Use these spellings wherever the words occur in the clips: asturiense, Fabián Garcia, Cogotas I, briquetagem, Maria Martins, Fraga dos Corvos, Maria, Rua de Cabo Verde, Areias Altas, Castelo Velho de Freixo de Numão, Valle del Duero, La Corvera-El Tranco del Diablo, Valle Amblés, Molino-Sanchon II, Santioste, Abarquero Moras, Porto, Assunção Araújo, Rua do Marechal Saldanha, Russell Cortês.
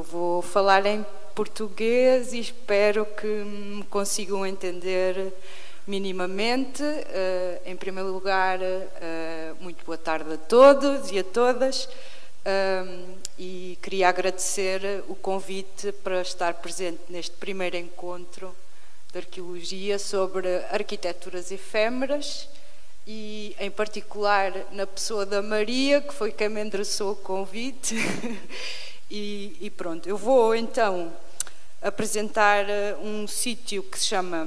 Eu vou falar em português e espero que me consigam entender minimamente. Em primeiro lugar, muito boa tarde a todos e a todas. E queria agradecer o convite para estar presente neste primeiro encontro de arqueologia sobre arquiteturas efêmeras e, em particular, na pessoa da Maria, que foi quem me endereçou o convite. E pronto, eu vou então apresentar um sítio que se chama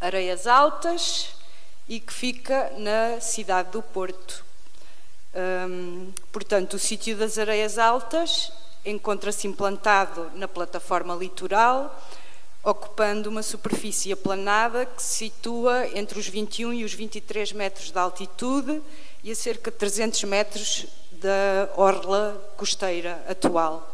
Areias Altas e que fica na cidade do Porto. Portanto, o sítio das Areias Altas encontra-se implantado na plataforma litoral, ocupando uma superfície aplanada que se situa entre os 21 e os 23 metros de altitude e a cerca de 300 metros da orla costeira atual.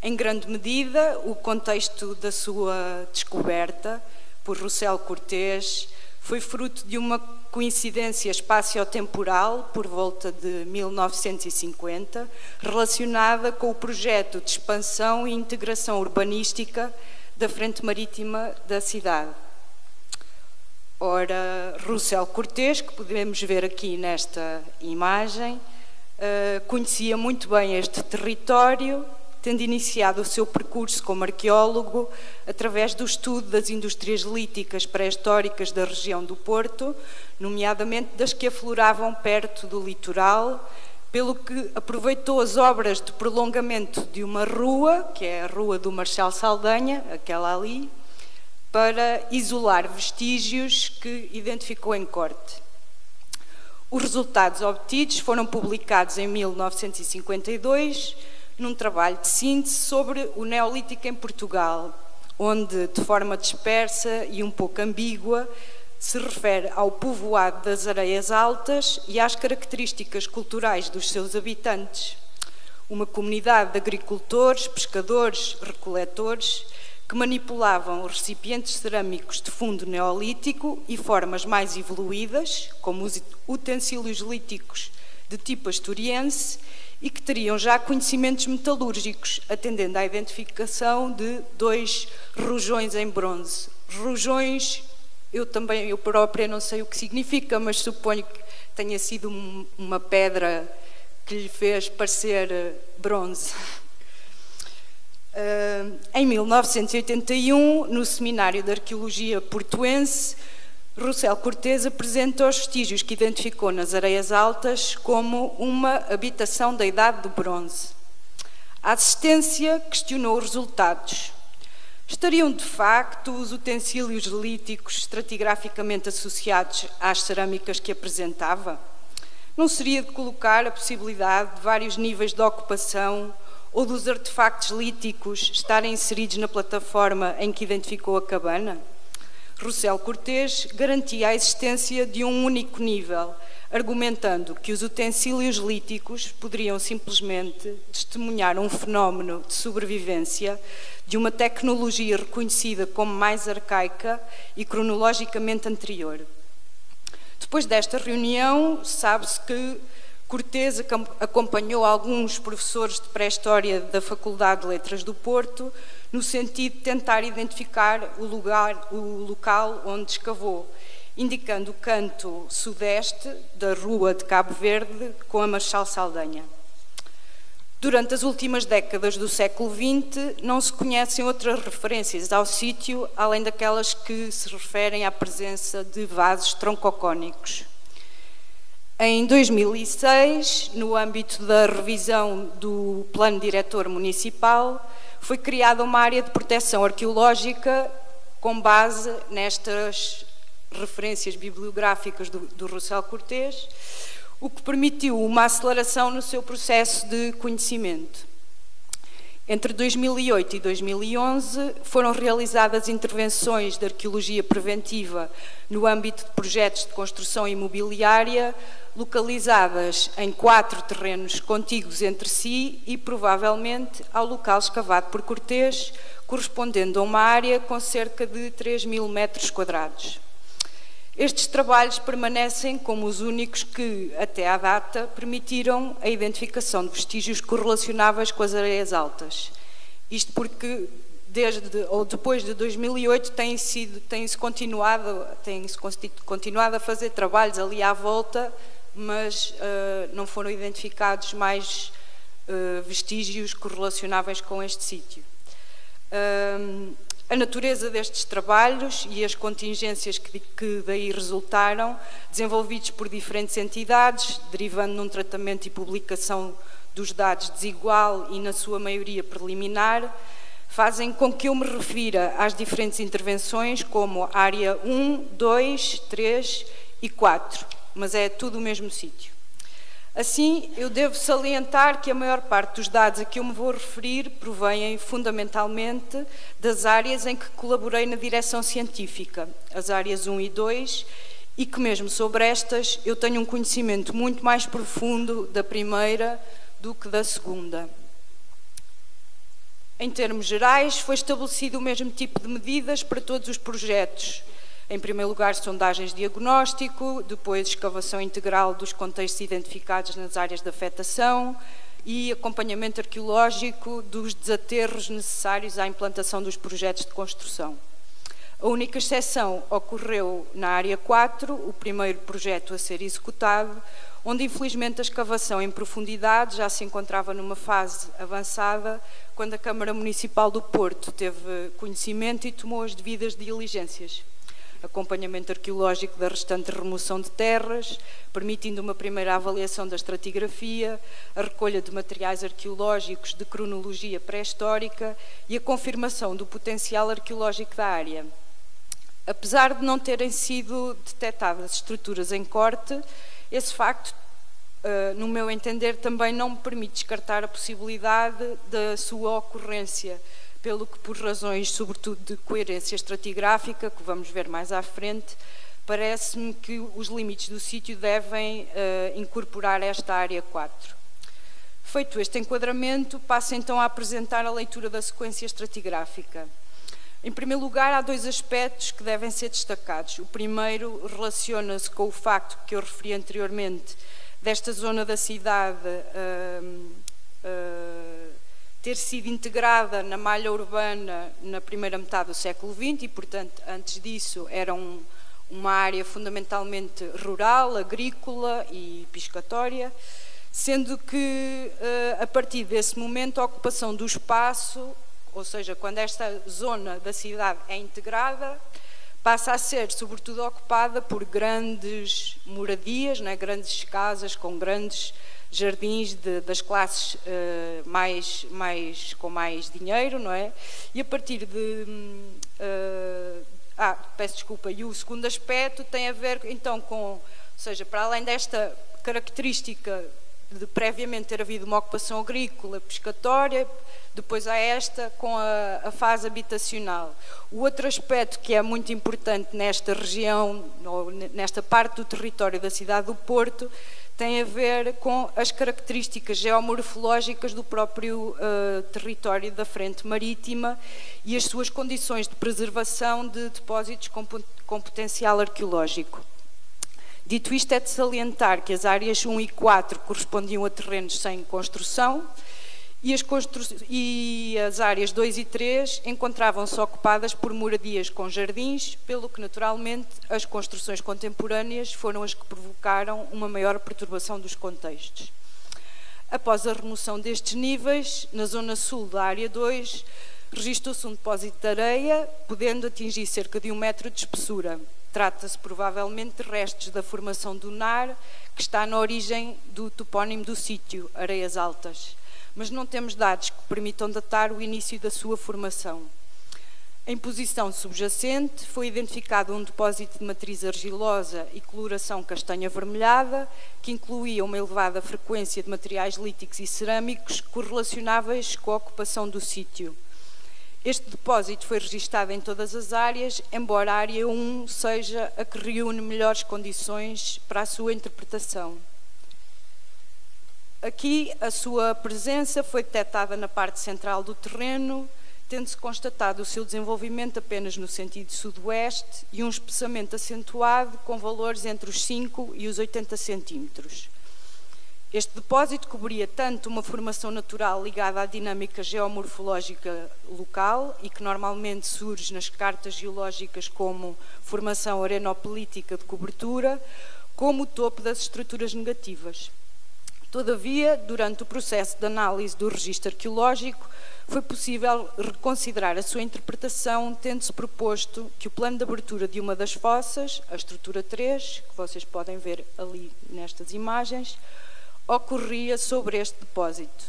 Em grande medida, o contexto da sua descoberta por Russell Cortês foi fruto de uma coincidência espaciotemporal por volta de 1950, relacionada com o projeto de expansão e integração urbanística da frente marítima da cidade. Ora, Russell Cortês, que podemos ver aqui nesta imagem, conhecia muito bem este território, tendo iniciado o seu percurso como arqueólogo através do estudo das indústrias líticas pré-históricas da região do Porto, nomeadamente das que afloravam perto do litoral, pelo que aproveitou as obras de prolongamento de uma rua, que é a Rua do Marechal Saldanha, aquela ali, para isolar vestígios que identificou em corte. Os resultados obtidos foram publicados em 1952, num trabalho de síntese sobre o Neolítico em Portugal, onde, de forma dispersa e um pouco ambígua, se refere ao povoado das Areias Altas e às características culturais dos seus habitantes. Uma comunidade de agricultores, pescadores, recoletores, que manipulavam recipientes cerâmicos de fundo neolítico e formas mais evoluídas, como os utensílios líticos de tipo asturiense, e que teriam já conhecimentos metalúrgicos, atendendo à identificação de 2 rojões em bronze. Rojões, eu própria não sei o que significa, mas suponho que tenha sido uma pedra que lhe fez parecer bronze. Em 1981, no Seminário de Arqueologia Portuense, Russell Cortês apresenta os vestígios que identificou nas Areias Altas como uma habitação da Idade do Bronze. A assistência questionou os resultados. Estariam, de facto, os utensílios líticos estratigraficamente associados às cerâmicas que apresentava? Não seria de colocar a possibilidade de vários níveis de ocupação ou dos artefactos líticos estarem inseridos na plataforma em que identificou a cabana? Russell Cortês garantia a existência de um único nível, argumentando que os utensílios líticos poderiam simplesmente testemunhar um fenómeno de sobrevivência de uma tecnologia reconhecida como mais arcaica e cronologicamente anterior. Depois desta reunião, sabe-se que Cortês acompanhou alguns professores de pré-história da Faculdade de Letras do Porto, no sentido de tentar identificar o local onde escavou, indicando o canto sudeste da Rua de Cabo Verde com a Marechal Saldanha. Durante as últimas décadas do século XX, não se conhecem outras referências ao sítio, além daquelas que se referem à presença de vasos troncocónicos. Em 2006, no âmbito da revisão do Plano Diretor Municipal, foi criada uma área de proteção arqueológica com base nestas referências bibliográficas do Russell Cortês, o que permitiu uma aceleração no seu processo de conhecimento. Entre 2008 e 2011, foram realizadas intervenções de arqueologia preventiva no âmbito de projetos de construção imobiliária, localizadas em 4 terrenos contíguos entre si e, provavelmente, ao local escavado por Cortês, correspondendo a uma área com cerca de 3.000 metros quadrados. Estes trabalhos permanecem como os únicos que, até à data, permitiram a identificação de vestígios correlacionáveis com as Areias Altas. Isto porque, desde ou depois de 2008, tem-se continuado a fazer trabalhos ali à volta, mas não foram identificados mais vestígios correlacionáveis com este sítio. A natureza destes trabalhos e as contingências que daí resultaram, desenvolvidos por diferentes entidades, derivando num tratamento e publicação dos dados desigual e, na sua maioria, preliminar, fazem com que eu me refira às diferentes intervenções como área 1, 2, 3 e 4, mas é tudo o mesmo sítio. Assim, eu devo salientar que a maior parte dos dados a que eu me vou referir provém fundamentalmente das áreas em que colaborei na direção científica, as áreas 1 e 2, e que mesmo sobre estas eu tenho um conhecimento muito mais profundo da primeira do que da segunda. Em termos gerais, foi estabelecido o mesmo tipo de medidas para todos os projetos. Em primeiro lugar, sondagens de diagnóstico, depois escavação integral dos contextos identificados nas áreas de afetação e acompanhamento arqueológico dos desaterros necessários à implantação dos projetos de construção. A única exceção ocorreu na área 4, o primeiro projeto a ser executado, onde infelizmente a escavação em profundidade já se encontrava numa fase avançada quando a Câmara Municipal do Porto teve conhecimento e tomou as devidas diligências. Acompanhamento arqueológico da restante remoção de terras, permitindo uma primeira avaliação da estratigrafia, a recolha de materiais arqueológicos de cronologia pré-histórica e a confirmação do potencial arqueológico da área. Apesar de não terem sido detectadas estruturas em corte, esse facto, no meu entender, também não me permite descartar a possibilidade da sua ocorrência, pelo que, por razões, sobretudo, de coerência estratigráfica, que vamos ver mais à frente, parece-me que os limites do sítio devem incorporar esta área 4. Feito este enquadramento, passo então a apresentar a leitura da sequência estratigráfica. Em primeiro lugar, há dois aspectos que devem ser destacados. O primeiro relaciona-se com o facto que eu referi anteriormente desta zona da cidade ter sido integrada na malha urbana na primeira metade do século XX e, portanto, antes disso era uma área fundamentalmente rural, agrícola e pescatória, sendo que, a partir desse momento, a ocupação do espaço, ou seja, quando esta zona da cidade é integrada, passa a ser, sobretudo, ocupada por grandes moradias, né, grandes casas com grandes jardins das classes com mais dinheiro, não é? E a partir de... peço desculpa. E o segundo aspecto tem a ver, então, com... Ou seja, para além desta característica de previamente ter havido uma ocupação agrícola, pescatória, depois há esta com a fase habitacional. O outro aspecto que é muito importante nesta região, ou nesta parte do território da cidade do Porto, tem a ver com as características geomorfológicas do próprio território da frente marítima e as suas condições de preservação de depósitos com potencial arqueológico. Dito isto, é de salientar que as áreas 1 e 4 correspondiam a terrenos sem construção e as áreas 2 e 3 encontravam-se ocupadas por moradias com jardins, pelo que, naturalmente, as construções contemporâneas foram as que provocaram uma maior perturbação dos contextos. Após a remoção destes níveis, na zona sul da área 2, registou-se um depósito de areia, podendo atingir cerca de 1 metro de espessura. Trata-se, provavelmente, de restos da formação dunar, que está na origem do topónimo do sítio, Areias Altas, mas não temos dados que permitam datar o início da sua formação. Em posição subjacente, foi identificado um depósito de matriz argilosa e coloração castanho-avermelhada, que incluía uma elevada frequência de materiais líticos e cerâmicos correlacionáveis com a ocupação do sítio. Este depósito foi registado em todas as áreas, embora a área 1 seja a que reúne melhores condições para a sua interpretação. Aqui, a sua presença foi detectada na parte central do terreno, tendo-se constatado o seu desenvolvimento apenas no sentido sudoeste e um espessamento acentuado com valores entre os 5 e os 80 centímetros. Este depósito cobria tanto uma formação natural ligada à dinâmica geomorfológica local e que normalmente surge nas cartas geológicas como formação arenopelítica de cobertura, como o topo das estruturas negativas. Todavia, durante o processo de análise do registro arqueológico, foi possível reconsiderar a sua interpretação, tendo-se proposto que o plano de abertura de uma das fossas, a estrutura 3, que vocês podem ver ali nestas imagens, ocorria sobre este depósito.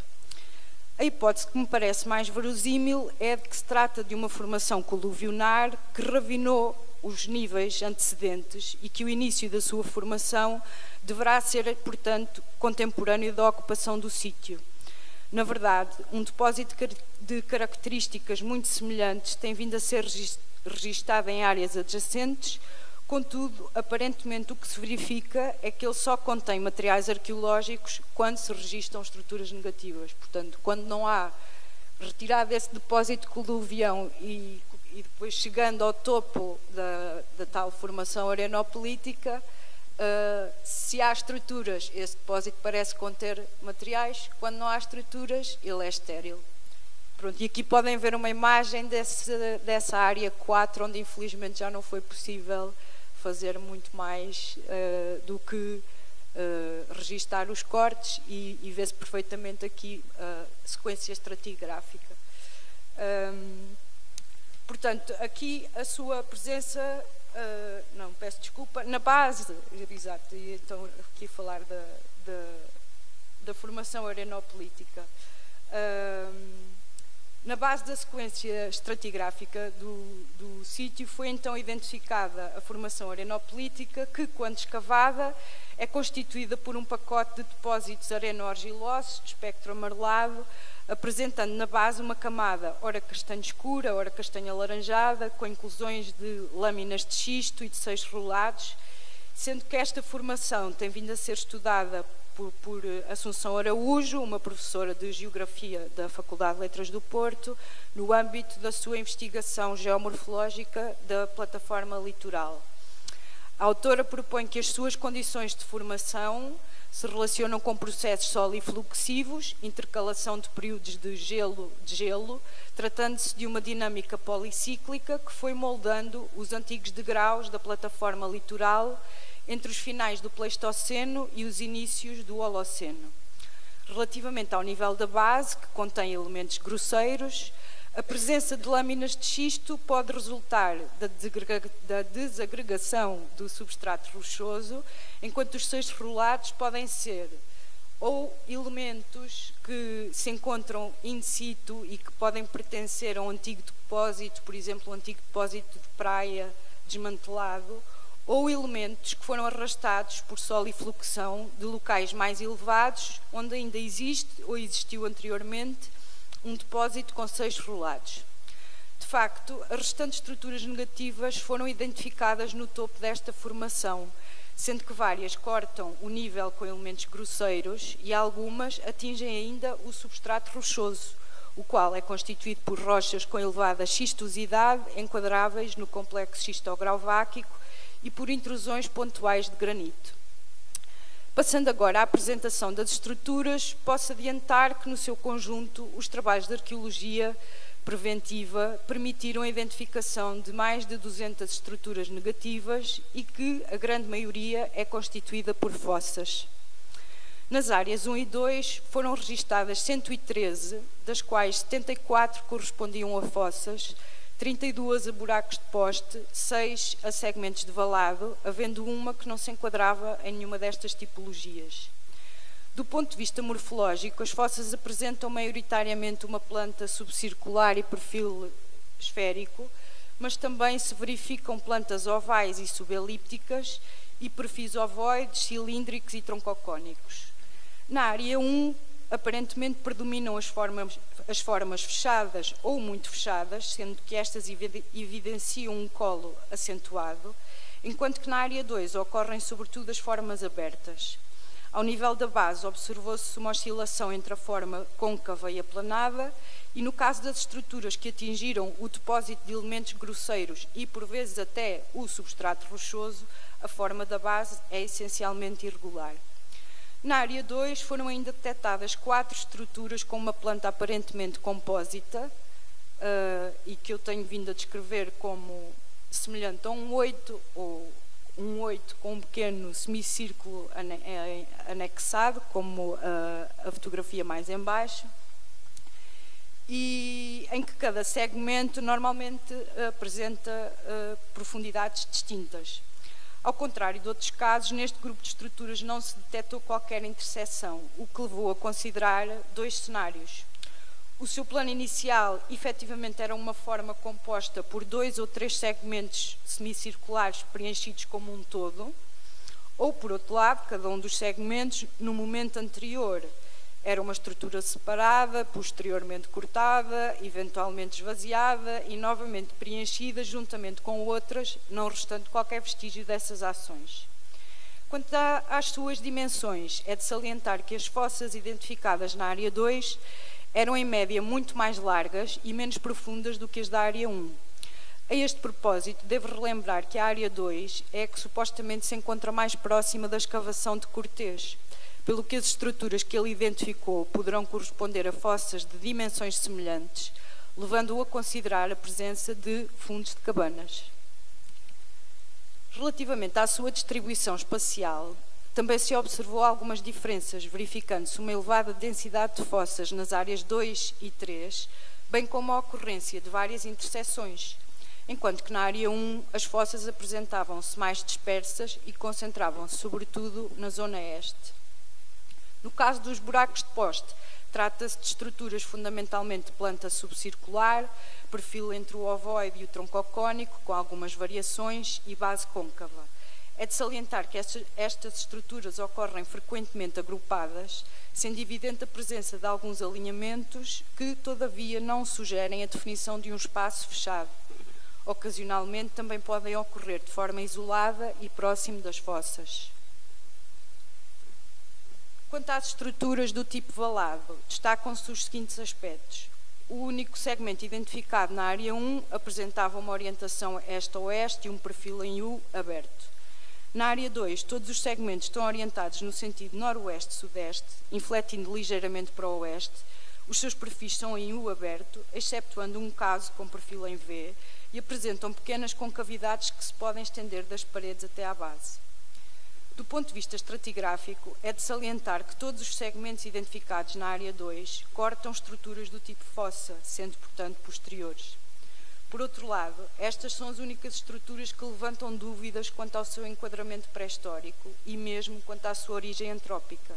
A hipótese que me parece mais verosímil é de que se trata de uma formação coluvionar que ravinou os níveis antecedentes e que o início da sua formação deverá ser, portanto, contemporâneo da ocupação do sítio. Na verdade, um depósito de características muito semelhantes tem vindo a ser registado em áreas adjacentes. Contudo, aparentemente o que se verifica é que ele só contém materiais arqueológicos quando se registam estruturas negativas. Portanto, quando não há retirado esse depósito coluvião e depois chegando ao topo da tal formação arenopelítica, se há estruturas, esse depósito parece conter materiais. Quando não há estruturas, ele é estéril. Pronto, e aqui podem ver uma imagem dessa área 4, onde infelizmente já não foi possível fazer muito mais do que registar os cortes e vê-se perfeitamente aqui a sequência estratigráfica. Portanto, aqui a sua presença, não, peço desculpa, na base, exato, e então aqui falar da formação arenopelítica. Na base da sequência estratigráfica do sítio foi então identificada a formação arenopelítica que, quando escavada, é constituída por um pacote de depósitos areno-argilosos de espectro amarelado, apresentando na base uma camada ora castanho escura, ora castanho alaranjada, com inclusões de lâminas de xisto e de seixos rolados, sendo que esta formação tem vindo a ser estudada por Assunção Araújo, uma professora de Geografia da Faculdade de Letras do Porto, no âmbito da sua investigação geomorfológica da plataforma litoral. A autora propõe que as suas condições de formação se relacionam com processos solifluxivos, intercalação de períodos de gelo, tratando-se de uma dinâmica policíclica que foi moldando os antigos degraus da plataforma litoral entre os finais do Pleistoceno e os inícios do Holoceno. Relativamente ao nível da base, que contém elementos grosseiros, a presença de lâminas de xisto pode resultar da desagregação do substrato rochoso, enquanto os seixos rolados podem ser ou elementos que se encontram in situ e que podem pertencer a um antigo depósito, por exemplo, um antigo depósito de praia desmantelado, ou elementos que foram arrastados por solifluxão de locais mais elevados, onde ainda existe ou existiu anteriormente um depósito com seixos rolados. De facto, as restantes estruturas negativas foram identificadas no topo desta formação, sendo que várias cortam o nível com elementos grosseiros e algumas atingem ainda o substrato rochoso, o qual é constituído por rochas com elevada xistosidade, enquadráveis no complexo xistograuváquico, e por intrusões pontuais de granito. Passando agora à apresentação das estruturas, posso adiantar que, no seu conjunto, os trabalhos de arqueologia preventiva permitiram a identificação de mais de 200 estruturas negativas e que a grande maioria é constituída por fossas. Nas áreas 1 e 2 foram registadas 113, das quais 74 correspondiam a fossas, 32 a buracos de poste, 6 a segmentos de valado, havendo uma que não se enquadrava em nenhuma destas tipologias. Do ponto de vista morfológico, as fossas apresentam maioritariamente uma planta subcircular e perfil esférico, mas também se verificam plantas ovais e subelípticas e perfis ovoides, cilíndricos e troncocónicos. Na área 1, aparentemente predominam as formas fechadas ou muito fechadas, sendo que estas evidenciam um colo acentuado, enquanto que na área 2 ocorrem sobretudo as formas abertas. Ao nível da base, observou-se uma oscilação entre a forma côncava e aplanada e, no caso das estruturas que atingiram o depósito de elementos grosseiros e, por vezes, até o substrato rochoso, a forma da base é essencialmente irregular. Na área 2 foram ainda detectadas 4 estruturas com uma planta aparentemente compósita e que eu tenho vindo a descrever como semelhante a um 8 ou um 8 com um pequeno semicírculo anexado, como a fotografia mais em baixo, e em que cada segmento normalmente apresenta profundidades distintas. Ao contrário de outros casos, neste grupo de estruturas não se detectou qualquer interseção, o que levou a considerar 2 cenários. O seu plano inicial, efetivamente, era uma forma composta por 2 ou 3 segmentos semicirculares preenchidos como um todo, ou, por outro lado, cada um dos segmentos, no momento anterior, era uma estrutura separada, posteriormente cortada, eventualmente esvaziada e novamente preenchida juntamente com outras, não restando qualquer vestígio dessas ações. Quanto às suas dimensões, é de salientar que as fossas identificadas na área 2 eram em média muito mais largas e menos profundas do que as da área 1. A este propósito, devo relembrar que a área 2 é a que supostamente se encontra mais próxima da escavação de Cortês, pelo que as estruturas que ele identificou poderão corresponder a fossas de dimensões semelhantes, levando-o a considerar a presença de fundos de cabanas. Relativamente à sua distribuição espacial, também se observou algumas diferenças, verificando-se uma elevada densidade de fossas nas áreas 2 e 3, bem como a ocorrência de várias interseções, enquanto que na área 1 as fossas apresentavam-se mais dispersas e concentravam-se sobretudo na zona este. No caso dos buracos de poste, trata-se de estruturas fundamentalmente de planta subcircular, perfil entre o ovoide e o troncocónico, com algumas variações, e base côncava. É de salientar que estas estruturas ocorrem frequentemente agrupadas, sendo evidente a presença de alguns alinhamentos que, todavia, não sugerem a definição de um espaço fechado. Ocasionalmente, também podem ocorrer de forma isolada e próximo das fossas. Quanto às estruturas do tipo valado, destacam-se os seguintes aspectos. O único segmento identificado na área 1 apresentava uma orientação este-oeste e um perfil em U aberto. Na área 2, todos os segmentos estão orientados no sentido noroeste-sudeste, infletindo ligeiramente para o oeste. Os seus perfis são em U aberto, exceptuando um caso com perfil em V, e apresentam pequenas concavidades que se podem estender das paredes até à base. Do ponto de vista estratigráfico, é de salientar que todos os segmentos identificados na área 2 cortam estruturas do tipo fossa, sendo, portanto, posteriores. Por outro lado, estas são as únicas estruturas que levantam dúvidas quanto ao seu enquadramento pré-histórico e mesmo quanto à sua origem antrópica.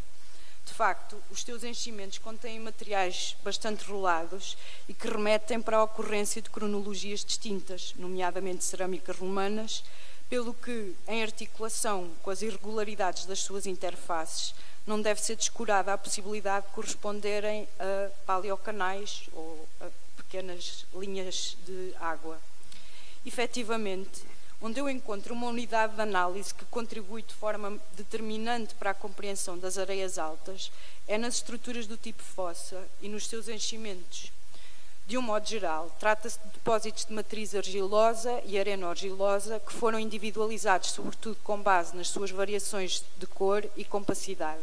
De facto, os seus enchimentos contêm materiais bastante rolados e que remetem para a ocorrência de cronologias distintas, nomeadamente cerâmicas romanas, pelo que, em articulação com as irregularidades das suas interfaces, não deve ser descurada a possibilidade de corresponderem a paleocanais ou a pequenas linhas de água. Efetivamente, onde eu encontro uma unidade de análise que contribui de forma determinante para a compreensão das areias altas é nas estruturas do tipo fossa e nos seus enchimentos. De um modo geral, trata-se de depósitos de matriz argilosa e areno-argilosa que foram individualizados sobretudo com base nas suas variações de cor e compacidade.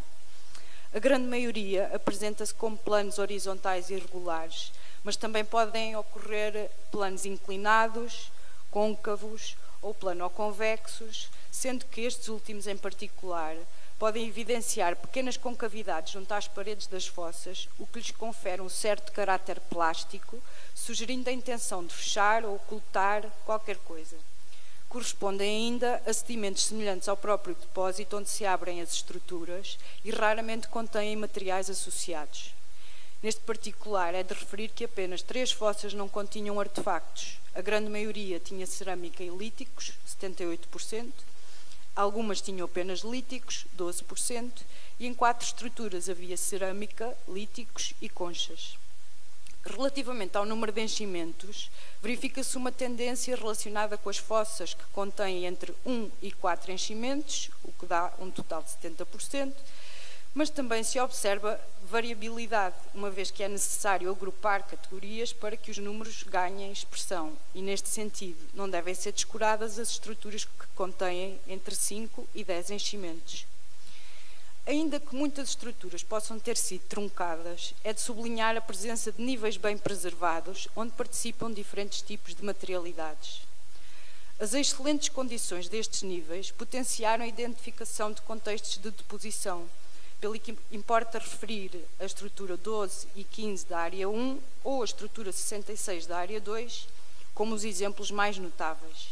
A grande maioria apresenta-se como planos horizontais irregulares, mas também podem ocorrer planos inclinados, côncavos ou plano-convexos, sendo que estes últimos em particular podem evidenciar pequenas concavidades junto às paredes das fossas, o que lhes confere um certo caráter plástico, sugerindo a intenção de fechar ou ocultar qualquer coisa. Correspondem ainda a sedimentos semelhantes ao próprio depósito onde se abrem as estruturas e raramente contêm materiais associados. Neste particular, é de referir que apenas 3 fossas não continham artefactos. A grande maioria tinha cerâmica e líticos, 78%, algumas tinham apenas líticos, 12%, e em 4 estruturas havia cerâmica, líticos e conchas. Relativamente ao número de enchimentos, verifica-se uma tendência relacionada com as fossas que contêm entre 1 e 4 enchimentos, o que dá um total de 70%, mas também se observa variabilidade, uma vez que é necessário agrupar categorias para que os números ganhem expressão e, neste sentido, não devem ser descuradas as estruturas que contêm entre 5 e 10 enchimentos. Ainda que muitas estruturas possam ter sido truncadas, é de sublinhar a presença de níveis bem preservados, onde participam diferentes tipos de materialidades. As excelentes condições destes níveis potenciaram a identificação de contextos de deposição, pelo que importa referir a estrutura 12 e 15 da área 1 ou a estrutura 66 da área 2 como os exemplos mais notáveis.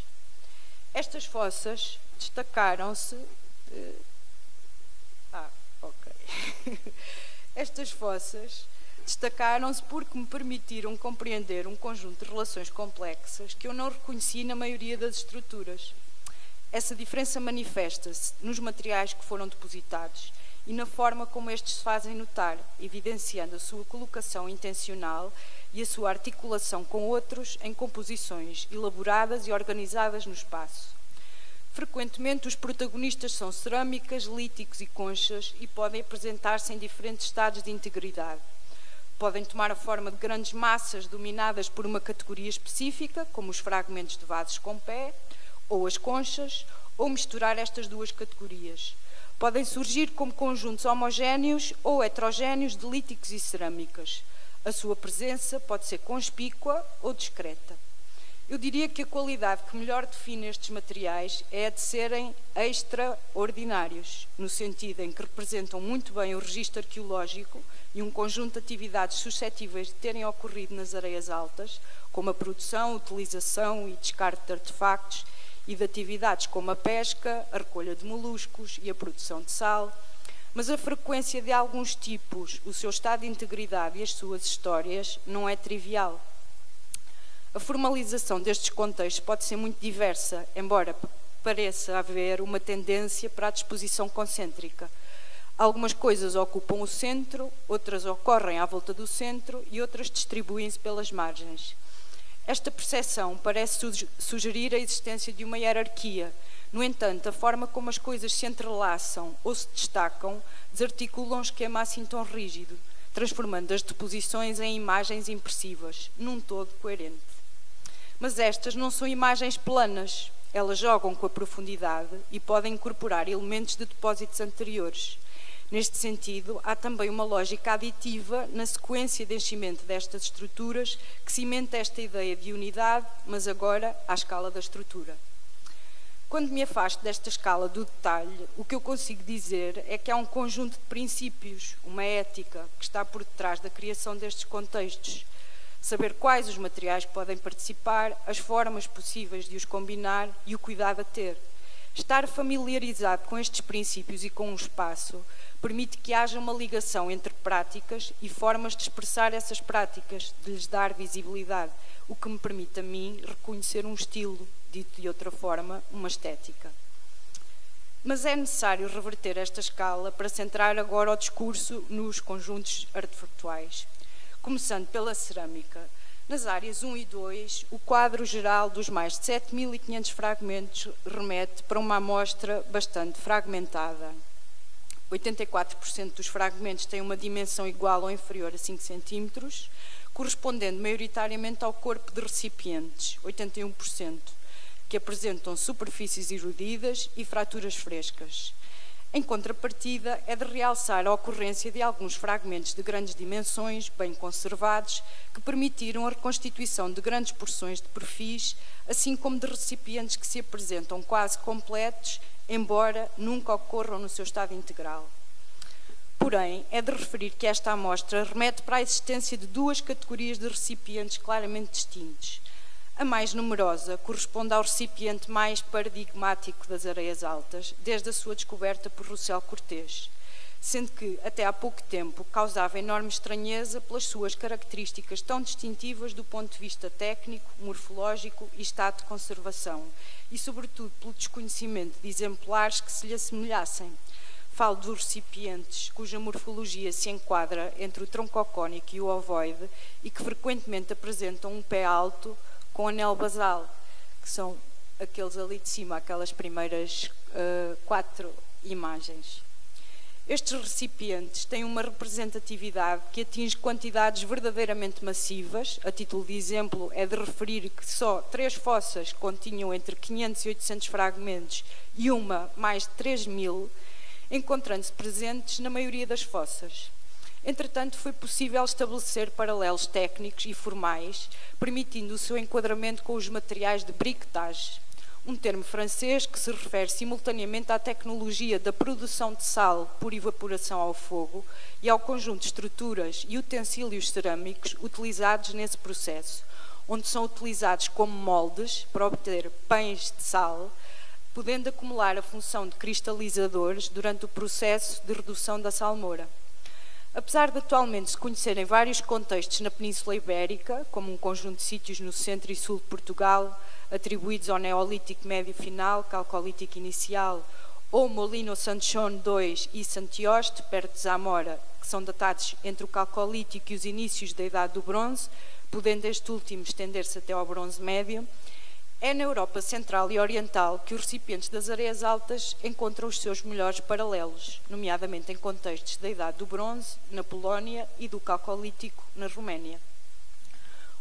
Estas fossas destacaram-se... Estas fossas destacaram-se porque me permitiram compreender um conjunto de relações complexas que eu não reconheci na maioria das estruturas. Essa diferença manifesta-se nos materiais que foram depositados e na forma como estes se fazem notar, evidenciando a sua colocação intencional e a sua articulação com outros em composições elaboradas e organizadas no espaço. Frequentemente, os protagonistas são cerâmicas, líticos e conchas e podem apresentar-se em diferentes estados de integridade. Podem tomar a forma de grandes massas dominadas por uma categoria específica, como os fragmentos de vasos com pé, ou as conchas, ou misturar estas duas categorias. Podem surgir como conjuntos homogéneos ou heterogéneos de líticos e cerâmicas. A sua presença pode ser conspícua ou discreta. Eu diria que a qualidade que melhor define estes materiais é a de serem extraordinários, no sentido em que representam muito bem o registro arqueológico e um conjunto de atividades suscetíveis de terem ocorrido nas Areias Altas, como a produção, utilização e descarte de artefactos, e de atividades como a pesca, a recolha de moluscos e a produção de sal, mas a frequência de alguns tipos, o seu estado de integridade e as suas histórias não é trivial. A formalização destes contextos pode ser muito diversa, embora pareça haver uma tendência para a disposição concêntrica. Algumas coisas ocupam o centro, outras ocorrem à volta do centro e outras distribuem-se pelas margens. Esta percepção parece sugerir a existência de uma hierarquia. No entanto, a forma como as coisas se entrelaçam ou se destacam desarticula um esquema assim tão rígido, transformando as deposições em imagens impressivas, num todo coerente. Mas estas não são imagens planas. Elas jogam com a profundidade e podem incorporar elementos de depósitos anteriores. Neste sentido, há também uma lógica aditiva na sequência de enchimento destas estruturas que cimenta esta ideia de unidade, mas agora à escala da estrutura. Quando me afasto desta escala do detalhe, o que eu consigo dizer é que há um conjunto de princípios, uma ética, que está por detrás da criação destes contextos. Saber quais os materiais podem participar, as formas possíveis de os combinar e o cuidado a ter. Estar familiarizado com estes princípios e com o espaço permite que haja uma ligação entre práticas e formas de expressar essas práticas, de lhes dar visibilidade, o que me permite a mim reconhecer um estilo, dito de outra forma, uma estética. Mas é necessário reverter esta escala para centrar agora o discurso nos conjuntos artefactuais, começando pela cerâmica. Nas áreas 1 e 2, o quadro geral dos mais de 7.500 fragmentos remete para uma amostra bastante fragmentada. 84% dos fragmentos têm uma dimensão igual ou inferior a 5 cm, correspondendo maioritariamente ao corpo de recipientes, 81%, que apresentam superfícies erudidas e fraturas frescas. Em contrapartida, é de realçar a ocorrência de alguns fragmentos de grandes dimensões, bem conservados, que permitiram a reconstituição de grandes porções de perfis, assim como de recipientes que se apresentam quase completos, embora nunca ocorram no seu estado integral. Porém, é de referir que esta amostra remete para a existência de duas categorias de recipientes claramente distintos. A mais numerosa corresponde ao recipiente mais paradigmático das Areias Altas, desde a sua descoberta por Russell Cortês, sendo que, até há pouco tempo, causava enorme estranheza pelas suas características tão distintivas do ponto de vista técnico, morfológico e estado de conservação, e, sobretudo, pelo desconhecimento de exemplares que se lhe assemelhassem. Falo dos recipientes cuja morfologia se enquadra entre o troncocónico e o ovoide e que frequentemente apresentam um pé alto, com anel basal, que são aqueles ali de cima, aquelas primeiras 4 imagens. Estes recipientes têm uma representatividade que atinge quantidades verdadeiramente massivas. A título de exemplo, é de referir que só 3 fossas continham entre 500 e 800 fragmentos e uma mais de 3.000, encontrando-se presentes na maioria das fossas. Entretanto, foi possível estabelecer paralelos técnicos e formais, permitindo o seu enquadramento com os materiais de briquetagem, um termo francês que se refere simultaneamente à tecnologia da produção de sal por evaporação ao fogo e ao conjunto de estruturas e utensílios cerâmicos utilizados nesse processo, onde são utilizados como moldes para obter pães de sal, podendo acumular a função de cristalizadores durante o processo de redução da salmoura. Apesar de atualmente se conhecerem vários contextos na Península Ibérica, como um conjunto de sítios no centro e sul de Portugal, atribuídos ao Neolítico Médio Final, Calcolítico Inicial, ou Molino-Sanchon II e Santioste, perto de Zamora, que são datados entre o Calcolítico e os inícios da Idade do Bronze, podendo este último estender-se até ao Bronze Médio, é na Europa Central e Oriental que os recipientes das Areias Altas encontram os seus melhores paralelos, nomeadamente em contextos da Idade do Bronze, na Polónia, e do Calcolítico, na Roménia.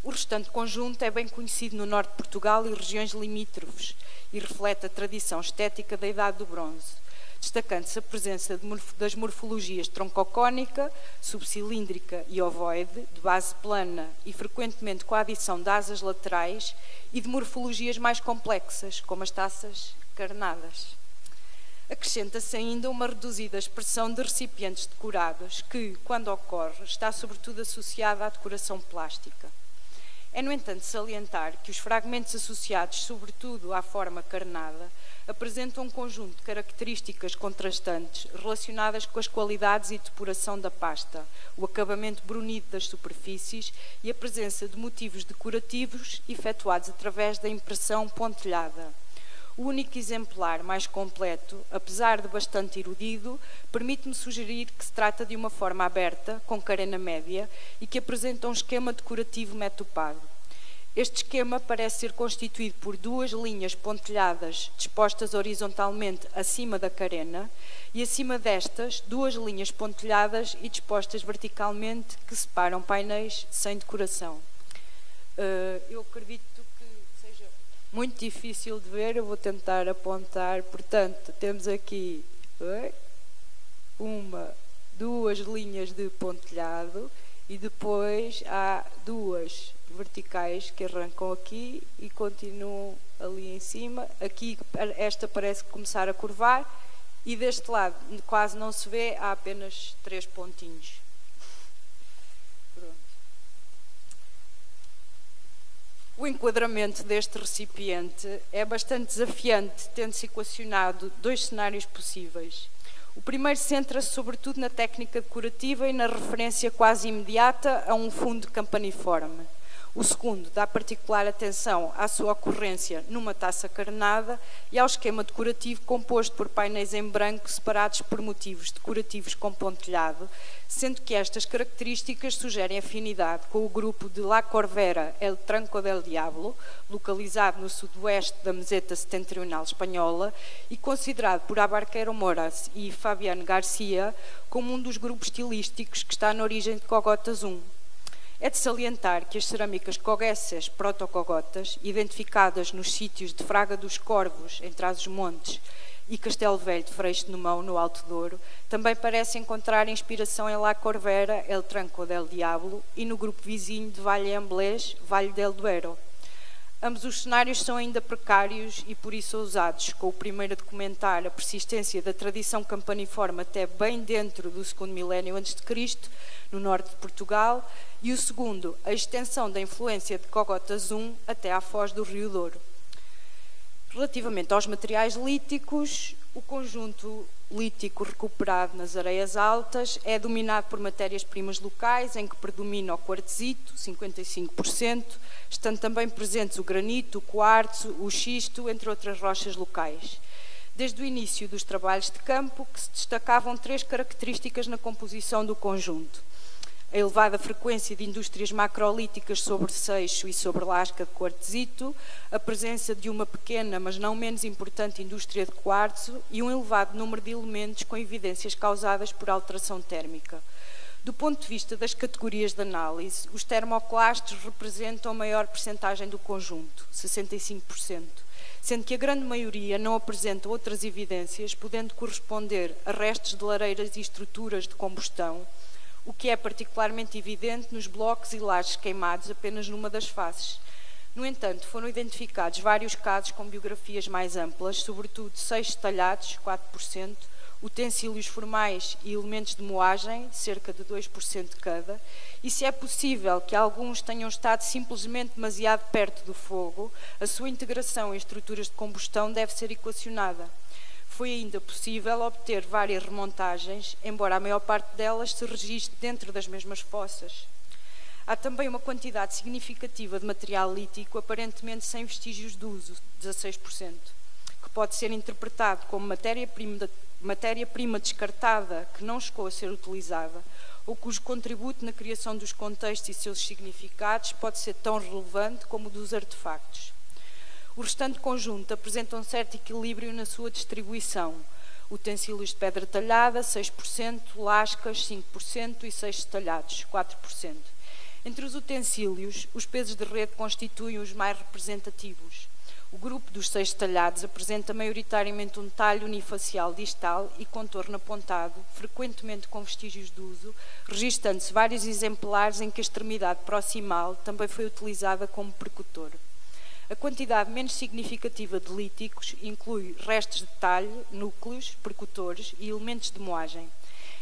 O restante conjunto é bem conhecido no norte de Portugal e regiões limítrofes e reflete a tradição estética da Idade do Bronze, destacando-se a presença das morfologias troncocónica, subcilíndrica e ovoide, de base plana e frequentemente com a adição de asas laterais e de morfologias mais complexas, como as taças carnadas. Acrescenta-se ainda uma reduzida expressão de recipientes decorados que, quando ocorre, está sobretudo associada à decoração plástica. É, no entanto, salientar que os fragmentos associados, sobretudo à forma carnada, apresentam um conjunto de características contrastantes relacionadas com as qualidades e depuração da pasta, o acabamento brunido das superfícies e a presença de motivos decorativos efetuados através da impressão pontilhada. O único exemplar mais completo, apesar de bastante erudido, permite-me sugerir que se trata de uma forma aberta, com carena média, e que apresenta um esquema decorativo metopado. Este esquema parece ser constituído por 2 linhas pontilhadas dispostas horizontalmente acima da carena e, acima destas, 2 linhas pontilhadas e dispostas verticalmente que separam painéis sem decoração. Eu acredito muito difícil de ver, eu vou tentar apontar. Portanto, temos aqui 1, 2 linhas de pontilhado e depois há 2 verticais que arrancam aqui e continuam ali em cima. Aqui esta parece começar a curvar e deste lado quase não se vê, há apenas 3 pontinhos. O enquadramento deste recipiente é bastante desafiante, tendo-se equacionado 2 cenários possíveis. O primeiro centra-se sobretudo na técnica decorativa e na referência quase imediata a um fundo campaniforme. O segundo dá particular atenção à sua ocorrência numa taça carnada e ao esquema decorativo composto por painéis em branco separados por motivos decorativos com pontilhado, sendo que estas características sugerem afinidade com o grupo de La Corvera-El Tranco del Diablo, localizado no sudoeste da meseta setentrional espanhola e considerado por Abarquero Moras e Fabián Garcia como um dos grupos estilísticos que está na origem de Cogotas I. É de salientar que as cerâmicas coguessas protocogotas, identificadas nos sítios de Fraga dos Corvos, em Trás-os-Montes, e Castelo Velho de Freixo de Numão, no Alto Douro, também parecem encontrar inspiração em La Corvera, El Tranco del Diablo, e no grupo vizinho de Valle Amblés, Valle del Duero. Ambos os cenários são ainda precários e por isso ousados, com o primeiro a documentar a persistência da tradição campaniforme até bem dentro do 2º milénio a.C., no norte de Portugal, e o segundo, a extensão da influência de Cogotas I até à foz do Rio Douro. Relativamente aos materiais líticos, o conjunto lítico recuperado nas Areias Altas é dominado por matérias-primas locais, em que predomina o quartzito, 55%, estando também presentes o granito, o quartzo, o xisto, entre outras rochas locais. Desde o início dos trabalhos de campo, que se destacavam 3 características na composição do conjunto. a elevada frequência de indústrias macrolíticas sobre seixo e sobre lasca de quartzito, a presença de uma pequena, mas não menos importante indústria de quartzo e um elevado número de elementos com evidências causadas por alteração térmica. Do ponto de vista das categorias de análise, os termoclastes representam a maior percentagem do conjunto, 65%, sendo que a grande maioria não apresenta outras evidências, podendo corresponder a restos de lareiras e estruturas de combustão, o que é particularmente evidente nos blocos e lajes queimados apenas numa das faces. No entanto, foram identificados vários casos com biografias mais amplas, sobretudo seixos talhados, 4%, utensílios formais e elementos de moagem, cerca de 2% cada, e se é possível que alguns tenham estado simplesmente demasiado perto do fogo, a sua integração em estruturas de combustão deve ser equacionada. Foi ainda possível obter várias remontagens, embora a maior parte delas se registre dentro das mesmas fossas. Há também uma quantidade significativa de material lítico, aparentemente sem vestígios de uso, 16%, que pode ser interpretado como matéria-prima descartada que não chegou a ser utilizada, ou cujo contributo na criação dos contextos e seus significados pode ser tão relevante como o dos artefactos. O restante conjunto apresenta um certo equilíbrio na sua distribuição. Utensílios de pedra talhada, 6%, lascas, 5% e seixos talhados, 4%. Entre os utensílios, os pesos de rede constituem os mais representativos. O grupo dos seixos talhados apresenta maioritariamente um talho unifacial distal e contorno apontado, frequentemente com vestígios de uso, registando-se vários exemplares em que a extremidade proximal também foi utilizada como percutor. A quantidade menos significativa de líticos inclui restos de talho, núcleos, percutores e elementos de moagem.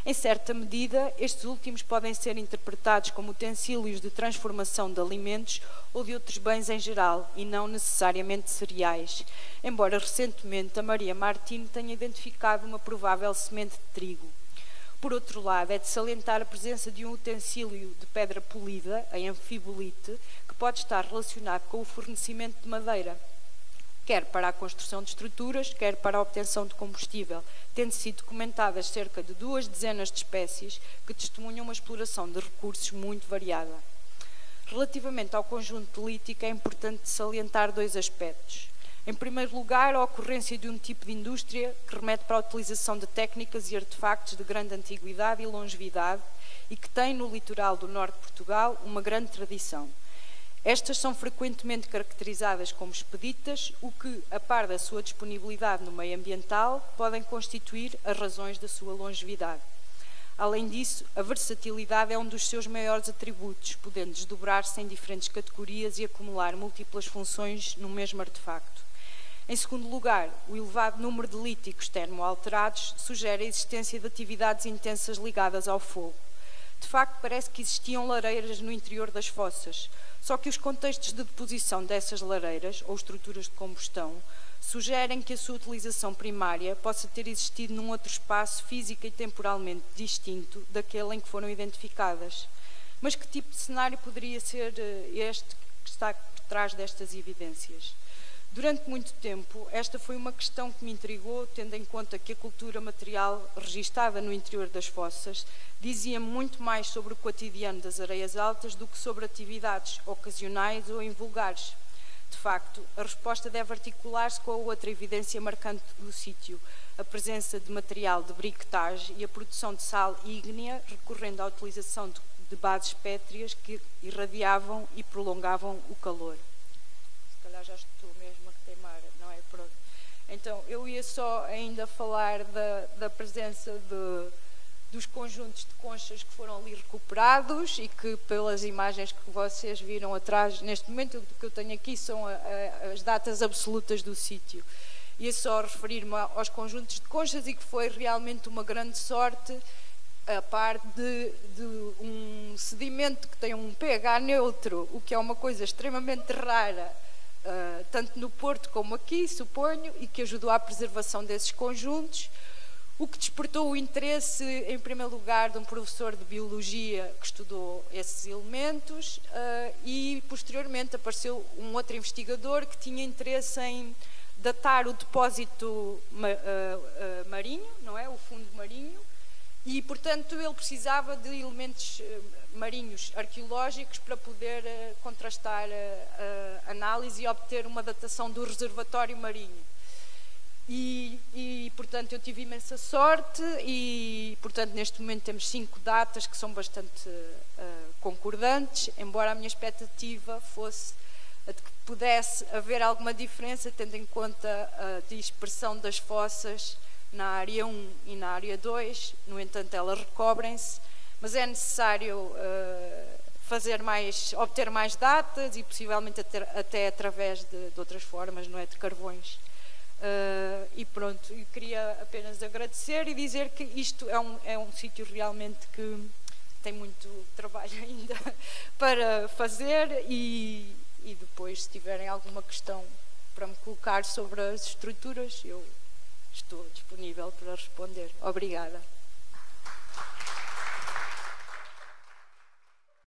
Em certa medida, estes últimos podem ser interpretados como utensílios de transformação de alimentos ou de outros bens em geral, e não necessariamente cereais, embora recentemente a Maria Martins tenha identificado uma provável semente de trigo. Por outro lado, é de salientar a presença de um utensílio de pedra polida, a anfibolite, que pode estar relacionado com o fornecimento de madeira, quer para a construção de estruturas, quer para a obtenção de combustível, tendo sido documentadas cerca de 2 dezenas de espécies que testemunham uma exploração de recursos muito variada. Relativamente ao conjunto lítico, é importante salientar 2 aspectos. Em primeiro lugar, a ocorrência de um tipo de indústria que remete para a utilização de técnicas e artefactos de grande antiguidade e longevidade e que tem no litoral do norte de Portugal uma grande tradição. Estas são frequentemente caracterizadas como expeditas, o que, a par da sua disponibilidade no meio ambiental, podem constituir as razões da sua longevidade. Além disso, a versatilidade é um dos seus maiores atributos, podendo desdobrar-se em diferentes categorias e acumular múltiplas funções no mesmo artefacto. Em segundo lugar, o elevado número de líticos termoalterados sugere a existência de atividades intensas ligadas ao fogo. De facto, parece que existiam lareiras no interior das fossas, só que os contextos de deposição dessas lareiras, ou estruturas de combustão, sugerem que a sua utilização primária possa ter existido num outro espaço física e temporalmente distinto daquele em que foram identificadas. Mas que tipo de cenário poderia ser este que está por trás destas evidências? Durante muito tempo, esta foi uma questão que me intrigou, tendo em conta que a cultura material registada no interior das fossas dizia muito mais sobre o quotidiano das Areias Altas do que sobre atividades ocasionais ou invulgares. De facto, a resposta deve articular-se com a outra evidência marcante do sítio, a presença de material de briquetagem e a produção de sal ígnea, recorrendo à utilização de bases pétreas que irradiavam e prolongavam o calor. Se calhar já estou mesmo a queimar, não é? Pronto. Então, eu ia só ainda falar da presença dos conjuntos de conchas que foram ali recuperados e que, pelas imagens que vocês viram atrás, neste momento o que eu tenho aqui são as datas absolutas do sítio. Ia só referir-me aos conjuntos de conchas e que foi realmente uma grande sorte, a par de um sedimento que tem um pH neutro, o que é uma coisa extremamente rara, tanto no Porto como aqui, suponho, e que ajudou à preservação desses conjuntos, o que despertou o interesse, em primeiro lugar, de um professor de biologia que estudou esses elementos e, posteriormente, apareceu um outro investigador que tinha interesse em datar o depósito marinho, não é? O fundo marinho, E, portanto, ele precisava de elementos marinhos arqueológicos para poder contrastar a análise e obter uma datação do reservatório marinho. E, portanto, eu tive imensa sorte e, portanto, neste momento temos 5 datas que são bastante concordantes, embora a minha expectativa fosse a de que pudesse haver alguma diferença, tendo em conta a dispersão das fossas na área 1 e na área 2, no entanto elas recobrem-se, mas é necessário obter mais datas e possivelmente até através de outras formas, não é, de carvões. E pronto, eu queria apenas agradecer e dizer que isto é um sítio realmente que tem muito trabalho ainda para fazer e depois, se tiverem alguma questão para me colocar sobre as estruturas, eu estou disponível para responder. Obrigada.